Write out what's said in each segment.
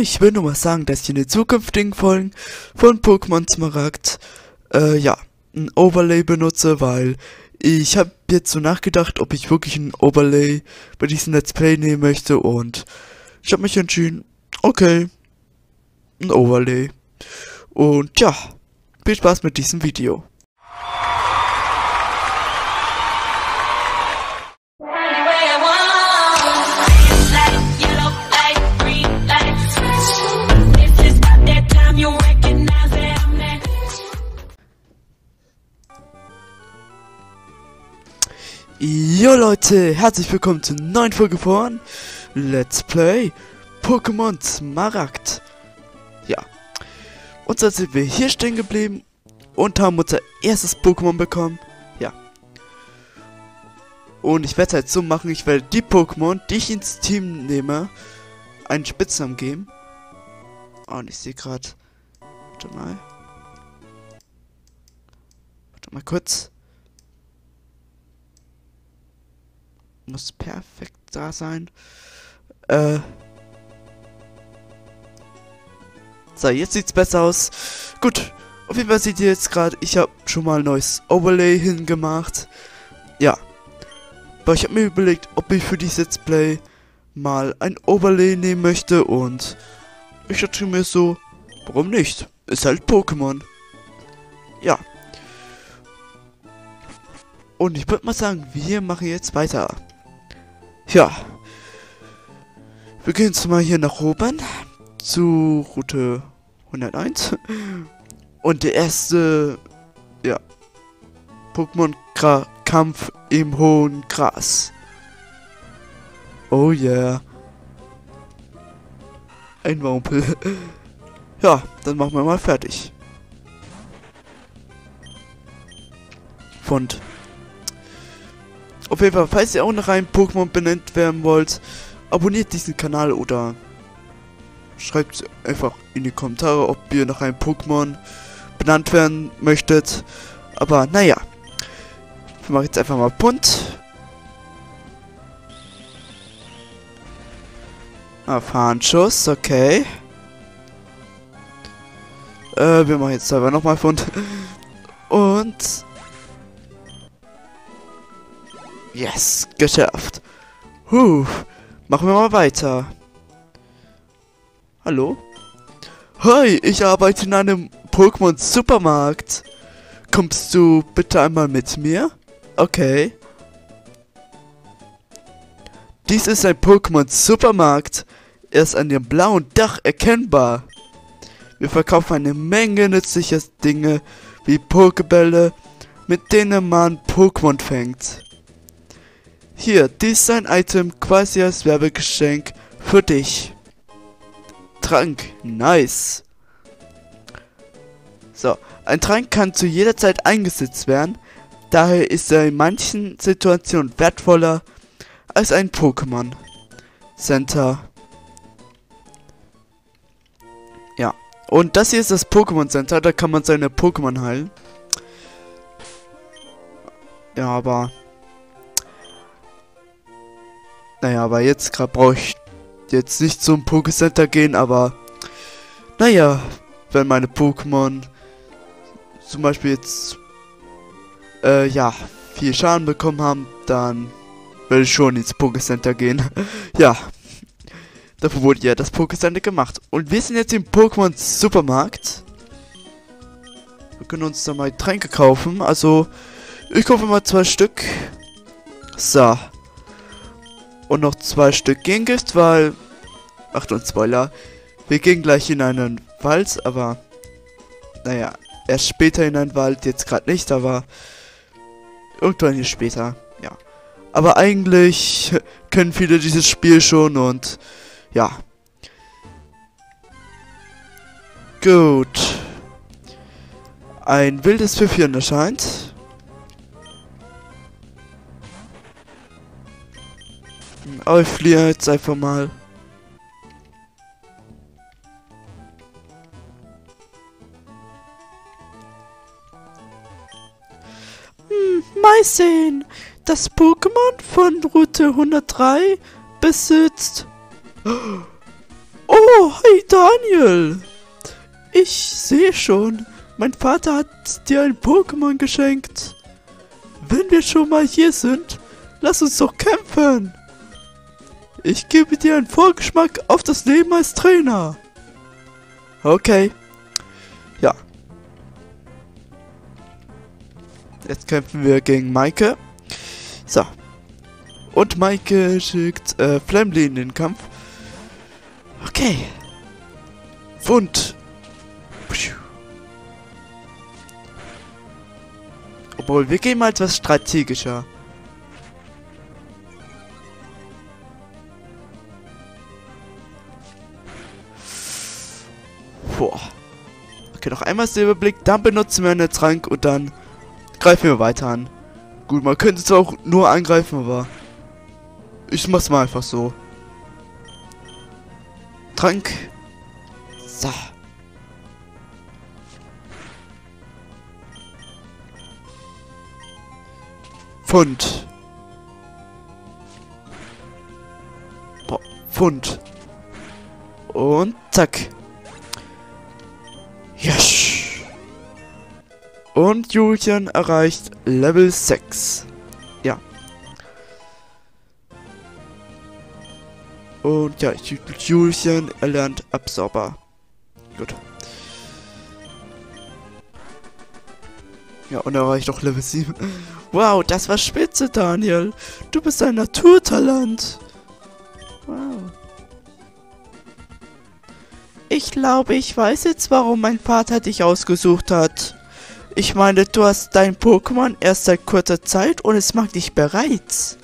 ich will nur mal sagen, dass ich in den zukünftigen Folgen von Pokémon Smaragd, ein Overlay benutze, weil ich habe jetzt so nachgedacht, ob ich wirklich ein Overlay bei diesem Let's Play nehmen möchte und ich habe mich entschieden, okay, ein Overlay. Und ja, viel Spaß mit diesem Video. Jo Leute, herzlich willkommen zur neuen Folge von Let's Play Pokémon Smaragd. Ja, und dann sind wir hier stehen geblieben und haben unser erstes Pokémon bekommen. Ja, und ich werde es halt so machen, ich werde die Pokémon, die ich ins Team nehme, einen Spitznamen geben. Und ich sehe gerade, warte mal kurz. Muss perfekt da sein. So, jetzt sieht's besser aus. Gut, auf jeden Fall seht ihr jetzt gerade, ich habe schon mal ein neues Overlay hingemacht. Ja, aber ich habe mir überlegt, ob ich für dieses Let's Play mal ein Overlay nehmen möchte und ich dachte mir so, warum nicht? Ist halt Pokémon. Ja. Und ich würde mal sagen, wir machen jetzt weiter. Ja, wir gehen jetzt mal hier nach oben zu Route 101 und der erste, ja, Pokémon-Kampf im hohen Gras. Oh yeah, ein Wampel. Ja, dann machen wir mal fertig. Und auf jeden Fall, falls ihr auch noch ein Pokémon benannt werden wollt, abonniert diesen Kanal oder schreibt einfach in die Kommentare, ob ihr noch ein Pokémon benannt werden möchtet. Aber naja, ich mache jetzt einfach mal bunt. Ah, Fahnschuss, okay. Wir machen jetzt selber nochmal bunt. Und... yes, geschafft. Machen wir mal weiter. Hallo? Hi, ich arbeite in einem Pokémon-Supermarkt. Kommst du bitte einmal mit mir? Okay. Dies ist ein Pokémon-Supermarkt. Er ist an dem blauen Dach erkennbar. Wir verkaufen eine Menge nützlicher Dinge wie Pokébälle, mit denen man Pokémon fängt. Hier, dies ist ein Item, quasi als Werbegeschenk für dich. Trank, nice. So, ein Trank kann zu jeder Zeit eingesetzt werden, daher ist er in manchen Situationen wertvoller als ein Pokémon Center. Ja, und das hier ist das Pokémon Center, da kann man seine Pokémon heilen. Ja, aber... naja, aber jetzt gerade brauche ich jetzt nicht zum Pokécenter gehen, aber naja, wenn meine Pokémon zum Beispiel jetzt viel Schaden bekommen haben, dann werde ich schon ins Pokécenter gehen. Ja, dafür wurde ja das Pokécenter gemacht. Und wir sind jetzt im Pokémon Supermarkt. Wir können uns da mal Tränke kaufen, also ich kaufe mal 2 Stück. So. Und noch 2 Stück Gegengift, weil... Achtung, Spoiler. Wir gehen gleich in einen Wald, aber... naja, erst später in einen Wald, jetzt gerade nicht, aber... irgendwann hier später, ja. Aber eigentlich kennen viele dieses Spiel schon und... ja. Gut. Ein wildes Pfiffchen erscheint. Aber ich fliehe jetzt einfach mal. Mal sehen. Das Pokémon von Route 103 besitzt... oh, Hi Daniel! Ich sehe schon, mein Vater hat dir ein Pokémon geschenkt. Wenn wir schon mal hier sind, lass uns doch kämpfen. Ich gebe dir einen Vorgeschmack auf das Leben als Trainer. Okay. Ja. Jetzt kämpfen wir gegen Maike. So. Und Maike schickt Flamly in den Kampf. Okay. Wund. Obwohl, wir gehen mal etwas strategischer. Boah. Okay, noch einmal Silberblick, dann benutzen wir einen Trank und dann greifen wir weiter an. Gut, man könnte es auch nur angreifen, aber ich mach's mal einfach so. Trank. So. Pfund. Boah, Pfund. Und zack. Yes. Und Julian erreicht Level 6. Ja. Und ja, Julian erlernt Absorber. Gut. Ja, und erreicht auch Level 7. Wow, das war spitze, Daniel. Du bist ein Naturtalent. Wow. Ich glaube, ich weiß jetzt, warum mein Vater dich ausgesucht hat. Ich meine, du hast dein Pokémon erst seit kurzer Zeit und es mag dich bereits.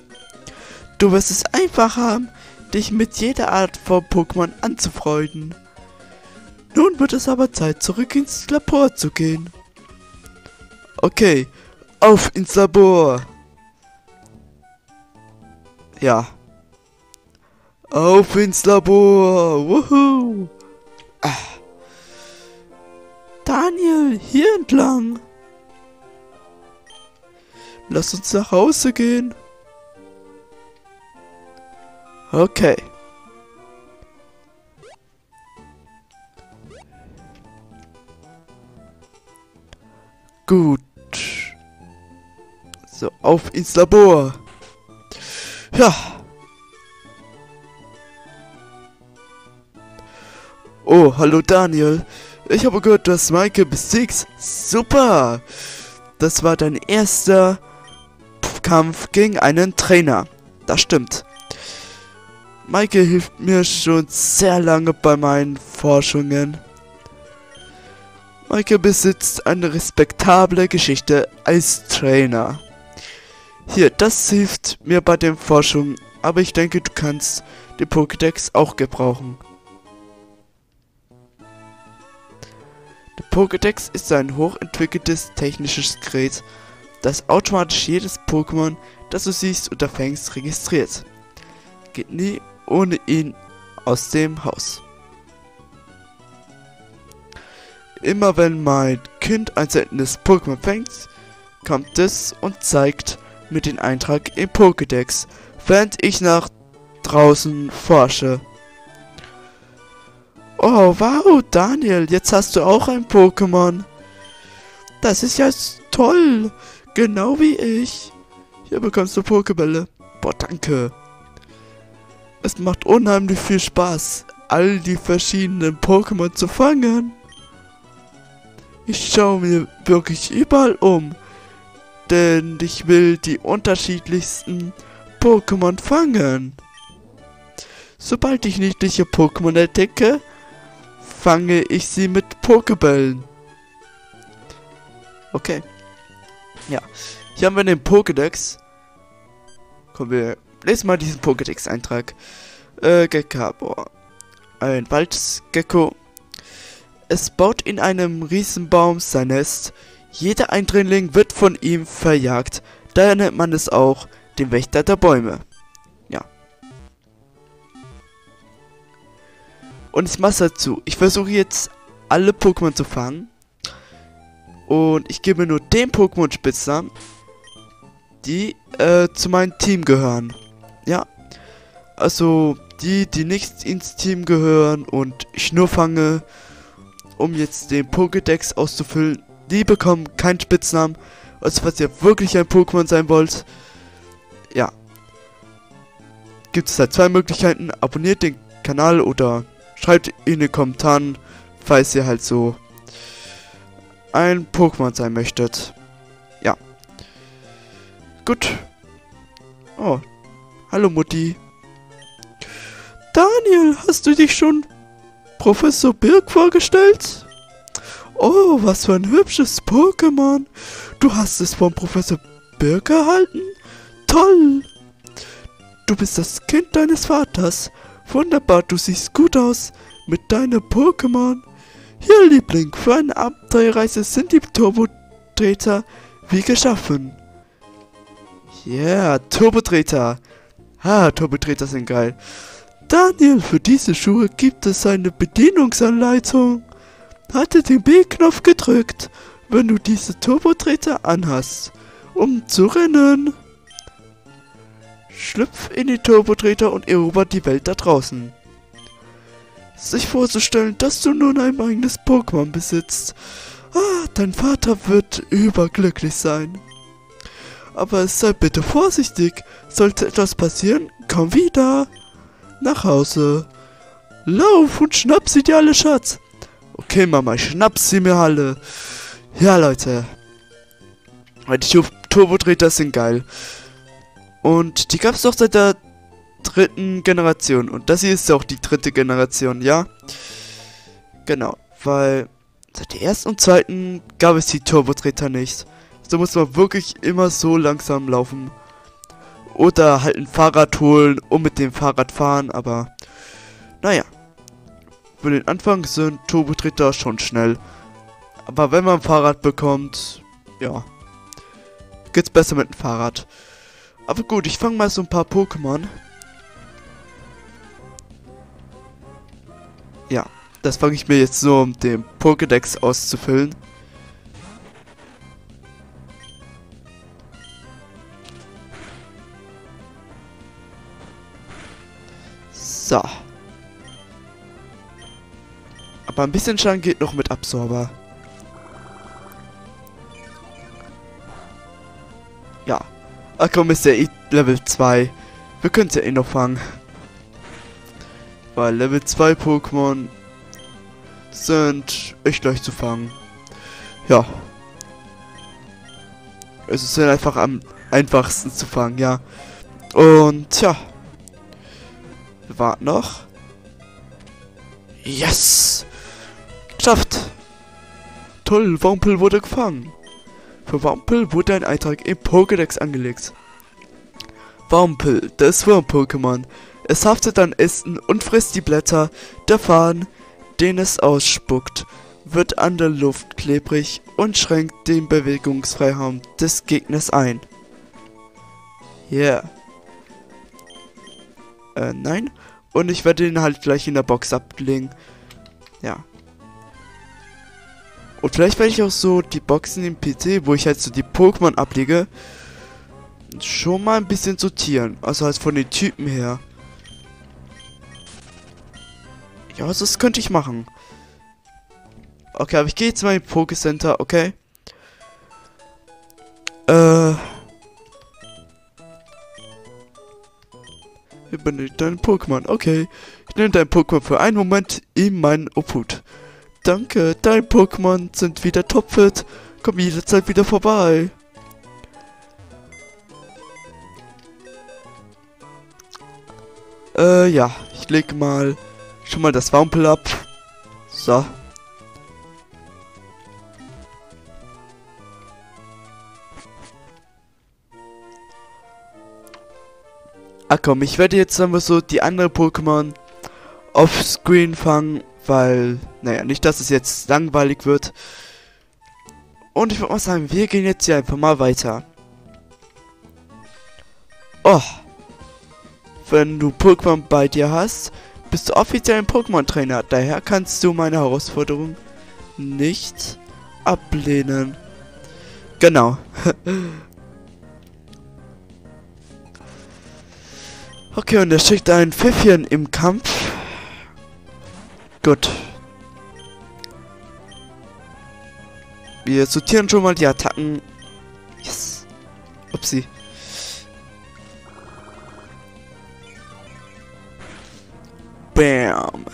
Du wirst es einfach haben, dich mit jeder Art von Pokémon anzufreunden. Nun wird es aber Zeit, zurück ins Labor zu gehen. Okay. Auf ins Labor! Ja. Auf ins Labor! Wuhu! Ah. Daniel, hier entlang! Lass uns nach Hause gehen! Okay. Gut. So, auf ins Labor. Ja. Oh, hallo Daniel. Ich habe gehört, du hast Maike besiegt. Super. Das war dein erster Kampf gegen einen Trainer. Das stimmt. Maike hilft mir schon sehr lange bei meinen Forschungen. Maike besitzt eine respektable Geschichte als Trainer. Hier, das hilft mir bei den Forschungen, aber ich denke, du kannst den Pokédex auch gebrauchen. Der Pokédex ist ein hochentwickeltes technisches Gerät, das automatisch jedes Pokémon, das du siehst oder fängst, registriert. Geht nie ohne ihn aus dem Haus. Immer wenn mein Kind ein seltenes Pokémon fängt, kommt es und zeigt mit dem Eintrag im Pokédex, während ich nach draußen forsche. Oh wow, Daniel, jetzt hast du auch ein Pokémon. Das ist ja toll, genau wie ich. Hier bekommst du Pokébälle. Boah, danke. Es macht unheimlich viel Spaß, all die verschiedenen Pokémon zu fangen. Ich schaue mir wirklich überall um. Denn ich will die unterschiedlichsten Pokémon fangen. Sobald ich niedliche Pokémon entdecke, fange ich sie mit Pokébällen. Okay. Ja. Hier haben wir den Pokédex. Kommen wir. Lesen mal diesen Pokédex-Eintrag. Geckarbor. Ein Waldgecko. Es baut in einem Riesenbaum sein Nest. Jeder Eindringling wird von ihm verjagt, daher nennt man es auch den Wächter der Bäume. Ja. Und ich mach's dazu. Ich versuche jetzt alle Pokémon zu fangen. Und ich gebe nur den Pokémon Spitznamen, die zu meinem Team gehören. Ja. Also die nicht ins Team gehören und Schnurrfange, um jetzt den Pokédex auszufüllen. Die bekommen keinen Spitznamen, also falls ihr wirklich ein Pokémon sein wollt, ja, gibt es da zwei Möglichkeiten: abonniert den Kanal oder schreibt in den Kommentaren, falls ihr halt so ein Pokémon sein möchtet. Ja. Gut. Oh. Hallo Mutti. Daniel, hast du dich schon Professor Birk vorgestellt? Oh, was für ein hübsches Pokémon. Du hast es von Professor Birk erhalten? Toll. Du bist das Kind deines Vaters. Wunderbar, du siehst gut aus mit deinem Pokémon. Hier, Liebling, für eine Abenteuerreise sind die Turbo-Treter wie geschaffen. Yeah, Turbo-Treter. Ha, Turbo-Treter sind geil. Daniel, für diese Schuhe gibt es eine Bedienungsanleitung. Halte den B-Knopf gedrückt, wenn du diese Turbo-Treter anhast, um zu rennen. Schlüpf in die Turbo-Treter und erobert die Welt da draußen. Sich vorzustellen, dass du nun ein eigenes Pokémon besitzt. Ah, dein Vater wird überglücklich sein. Aber sei bitte vorsichtig. Sollte etwas passieren, komm wieder nach Hause. Lauf und schnapp sie dir alle, Schatz. Okay, Mama, ich schnapp sie mir alle. Ja, Leute. Die Turbo-Treter sind geil. Und die gab es doch seit der dritten Generation. Und das hier ist ja auch die dritte Generation, ja? Genau, weil seit der ersten und zweiten gab es die Turbo-Treter nicht. So muss man wirklich immer so langsam laufen. Oder halt ein Fahrrad holen und mit dem Fahrrad fahren, aber naja. Für den Anfang sind Turbo-Treter schon schnell. Aber wenn man ein Fahrrad bekommt, ja, geht's besser mit dem Fahrrad. Aber gut, ich fange mal so ein paar Pokémon. Ja, das fange ich mir jetzt so, um den Pokédex auszufüllen. So. Aber ein bisschen Schaden geht noch mit Absorber. Ja. Ach komm, ist ja eh Level 2. Wir können es ja eh noch fangen. Weil Level 2 Pokémon sind echt leicht zu fangen. Ja. Es ist ja einfach am einfachsten zu fangen, ja. Und tja. Wir warten noch. Yes! Geschafft! Toll, Wampel wurde gefangen. Für Wurmple wurde ein Eintrag im Pokédex angelegt. Wurmple, das Wurm-Pokémon. Es haftet an Ästen und frisst die Blätter der Farn, den es ausspuckt, wird an der Luft klebrig und schränkt den Bewegungsfreiraum des Gegners ein. Yeah. Nein. Und ich werde ihn halt gleich in der Box ablegen. Ja. Und vielleicht werde ich auch so die Boxen im PC, wo ich halt so die Pokémon ablege, schon mal ein bisschen sortieren. Also halt von den Typen her. Ja, also das könnte ich machen. Okay, aber ich gehe jetzt mal in den Poké Center, okay? Ich bin dein Pokémon, okay. Ich nehme dein Pokémon für einen Moment in meinen Obhut. Danke, deine Pokémon sind wieder topfit. Komm jederzeit wieder vorbei. Ja. Ich lege mal schon mal das Wampel ab. So. Ach komm, ich werde jetzt einmal so die anderen Pokémon offscreen fangen. Weil, naja, nicht, dass es jetzt langweilig wird. Und ich würde mal sagen, wir gehen jetzt hier einfach mal weiter. Oh. Wenn du Pokémon bei dir hast, bist du offiziell ein Pokémon-Trainer. Daher kannst du meine Herausforderung nicht ablehnen. Genau. Okay, und er schickt ein Pfiffchen im Kampf. Gut. Wir sortieren schon mal die Attacken. Yes. Upsi. Bam.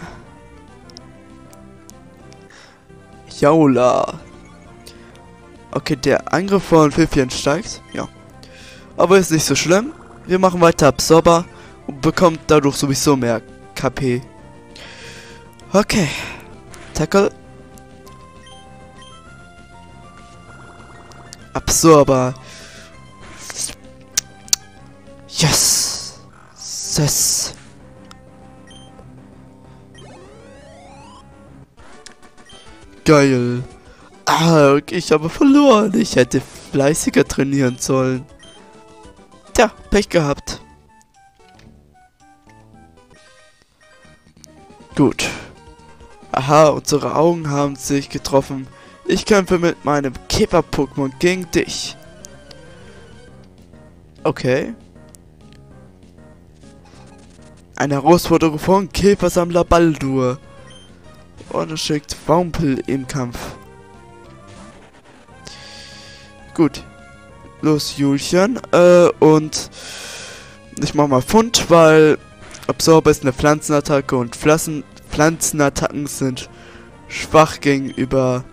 Jaula. Okay, der Angriff von Pfiffchen steigt. Ja. Aber ist nicht so schlimm. Wir machen weiter Absorber und bekommt dadurch sowieso mehr KP. Okay. Tackle. Absorber. Yes. Yes. Geil. Ah, okay, ich habe verloren. Ich hätte fleißiger trainieren sollen. Tja, Pech gehabt. Gut. Aha, unsere Augen haben sich getroffen. Ich kämpfe mit meinem Käfer-Pokémon gegen dich. Okay. Eine Herausforderung von Käfersammler Baldur. Und er schickt Wampel im Kampf. Gut. Los, Julchen. Und ich mach mal Pfund, weil Absorber ist eine Pflanzenattacke und Pflanzenattacken sind schwach gegenüber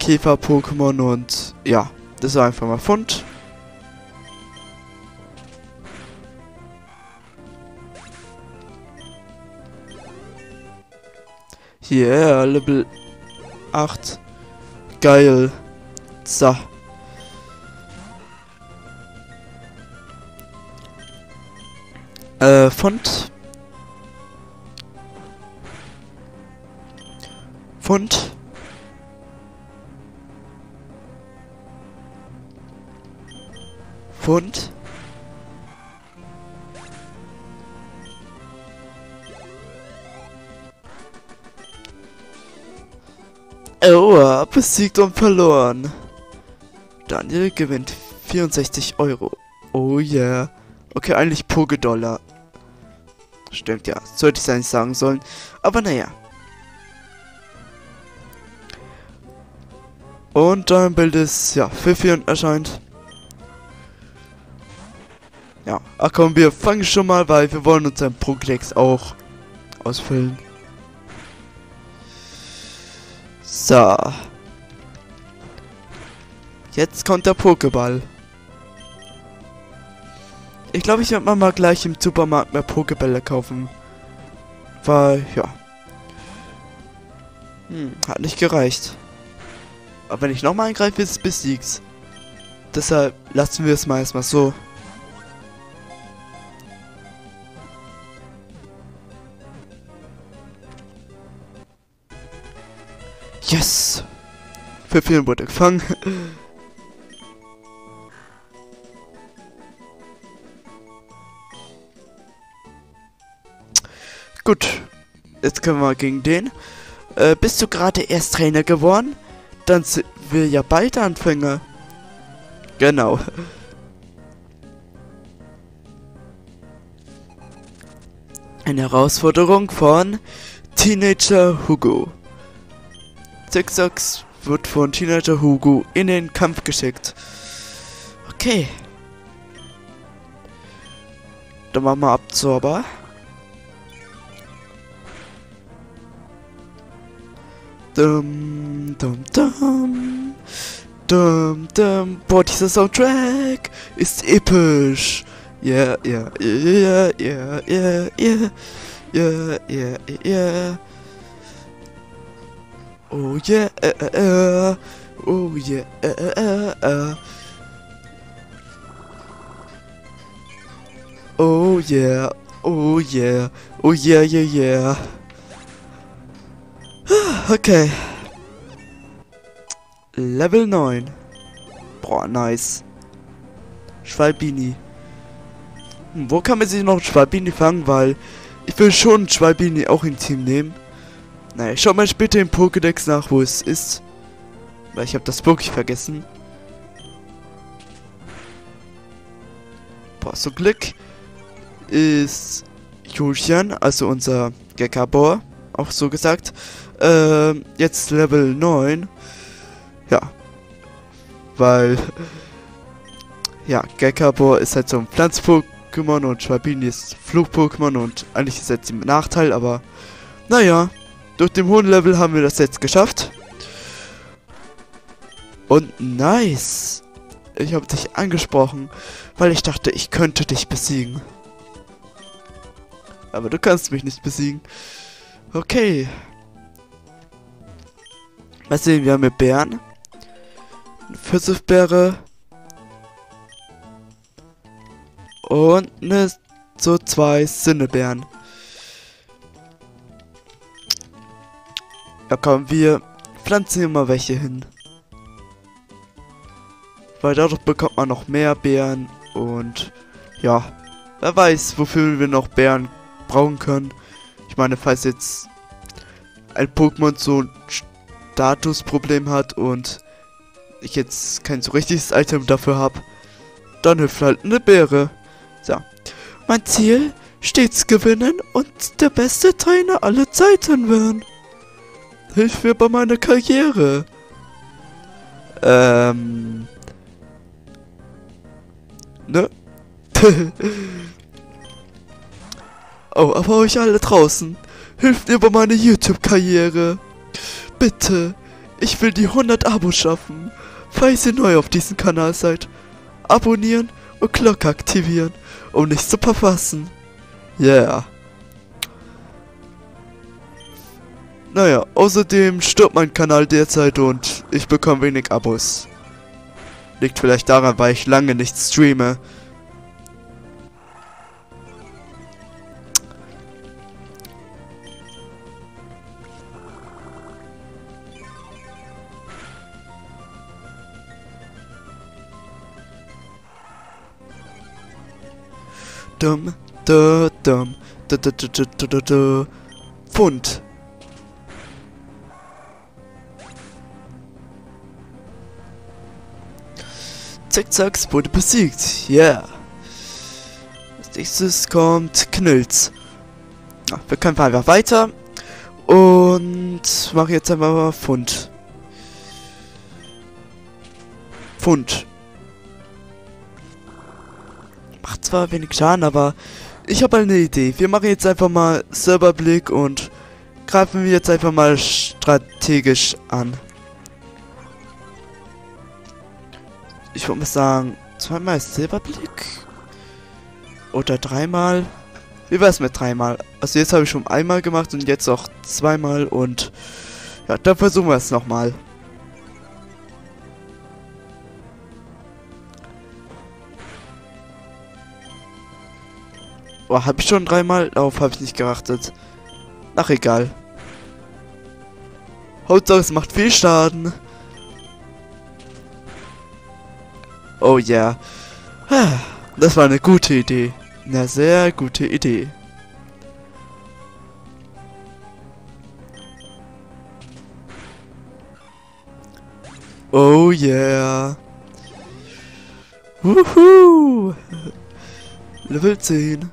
Käfer-Pokémon und ja, das war einfach mal Pfund. Yeah, Level 8. Geil. So. Pfund. Pfund. Oh, besiegt und verloren. Daniel gewinnt 64 €. Oh yeah. Okay, eigentlich Poké-Dollar. Stimmt ja, sollte ich es eigentlich sagen sollen. Aber naja. Und dein Bild ist, ja, Pfiffchen erscheint. Ja, ach komm, wir fangen schon mal, weil wir wollen unseren Pokédex auch ausfüllen. So. Jetzt kommt der Pokéball. Ich glaube, ich werde mal gleich im Supermarkt mehr Pokébälle kaufen. Weil, ja. Hat nicht gereicht. Aber wenn ich nochmal eingreife, ist es besiegt. Deshalb lassen wir es mal erstmal so. Yes! Pfiffchen wurde gefangen. Gut, jetzt können wir gegen den. Bist du gerade erst Trainer geworden? Dann sind wir ja beide Anfänger. Genau. Eine Herausforderung von Teenager Hugo. Zigzachs wird von Teenager Hugo in den Kampf geschickt. Okay. Dann machen wir Absorber. Dum, dum, dum. Dum, dum. Boah, dieser Soundtrack ist episch. Yeah, yeah, yeah, yeah, yeah, yeah, yeah, yeah, yeah. Oh yeah, oh yeah, oh yeah, oh yeah, oh yeah, yeah, yeah. Okay. Level 9. Boah, nice. Schwalbini. Wo kann man sich noch Schwalbini fangen? Weil ich will schon Schwalbini auch im Team nehmen. Naja, ich schau mal später im Pokédex nach, wo es ist. Weil ich habe das wirklich vergessen. Boah, so Glück. ist Julian, also unser Geckarbor, auch so gesagt. Jetzt Level 9. Ja. Weil, ja, Geckarbor ist halt so ein Pflanz-Pokémon und Schwalbini ist Flug-Pokémon und eigentlich ist jetzt im Nachteil, aber naja, durch den hohen Level haben wir das jetzt geschafft. Und nice. Ich habe dich angesprochen, weil ich dachte, ich könnte dich besiegen. Aber du kannst mich nicht besiegen. Okay. Was sehen wir mit Bären? Eine Pfirsichbeere. Und eine, so zwei Sinnebeeren. Ja komm, wir pflanzen hier mal welche hin. Weil dadurch bekommt man noch mehr Beeren und ja, wer weiß, wofür wir noch Beeren brauchen können. Ich meine, falls jetzt ein Pokémon so ein Statusproblem hat und ich jetzt kein so richtiges Item dafür habe, dann hilft halt eine Beere. So, mein Ziel, stets gewinnen und der beste Trainer aller Zeiten werden. Hilf mir bei meiner Karriere. Ne? Oh, aber euch alle draußen, hilft mir bei meiner YouTube-Karriere. Bitte, ich will die 100 Abos schaffen. Falls ihr neu auf diesem Kanal seid, abonnieren und Glocke aktivieren, um nichts zu verpassen. Yeah. Naja, außerdem stirbt mein Kanal derzeit und ich bekomme wenig Abos. Liegt vielleicht daran, weil ich lange nicht streame. Dum, da, dum, da, da, da, da, da, da, da. Pfund. Zigzachs wurde besiegt. Yeah. Als nächstes kommt Knilz. Ach, wir kämpfen einfach weiter. Und mache jetzt einfach mal Pfund. Pfund. Macht zwar wenig Schaden, aber ich habe eine Idee. Wir machen jetzt einfach mal Serverblick und greifen wir jetzt einfach mal strategisch an. Ich würde mal sagen, zweimal Silberblick? Oder dreimal? Wie wär's mit dreimal? Also jetzt habe ich schon einmal gemacht und jetzt auch zweimal und ja, dann versuchen wir es nochmal. Oh, habe ich schon dreimal? Darauf habe ich nicht geachtet. Ach, egal. Hauptsache, es macht viel Schaden. Oh ja. Yeah. Das war eine gute Idee. Eine sehr gute Idee. Oh yeah. Wuhu. Level 10.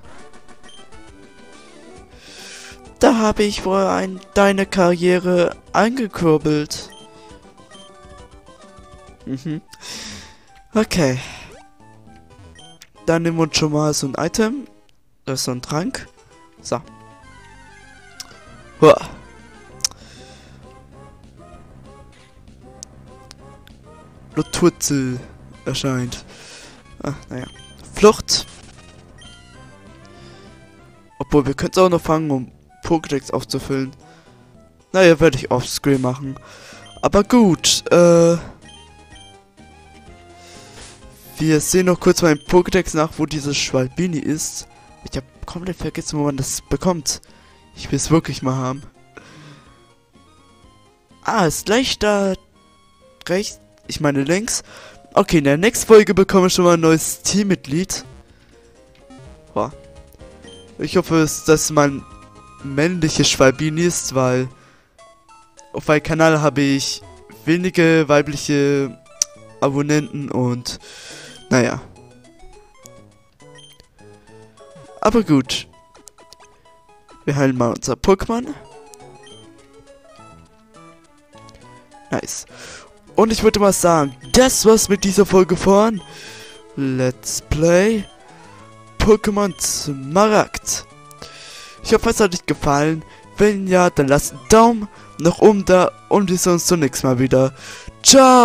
Da habe ich wohl deine Karriere angekurbelt. Mhm. Okay. Dann nehmen wir uns schon mal so ein Item. Das ist so ein Trank. So. Huah. Blutwurzel erscheint. Ah, naja. Flucht. Obwohl, wir könnten es auch noch fangen, um Pokédex aufzufüllen. Naja, werde ich offscreen machen. Aber gut, wir sehen noch kurz mal im Pokédex nach, wo dieses Schwalbini ist. Ich habe komplett vergessen, wo man das bekommt. Ich will es wirklich mal haben. Ah, ist gleich da rechts. Ich meine links. Okay, in der nächsten Folge bekomme ich schon mal ein neues Teammitglied. Boah. Ich hoffe, dass mein männliches Schwalbini ist, weil auf meinem Kanal habe ich wenige weibliche Abonnenten und naja. Aber gut. Wir heilen mal unser Pokémon. Nice. Und ich würde mal sagen, das war's mit dieser Folge von Let's Play Pokémon Smaragd. Ich hoffe, es hat euch gefallen. Wenn ja, dann lasst einen Daumen nach oben da und wir sehen uns zum nächsten Mal wieder. Ciao!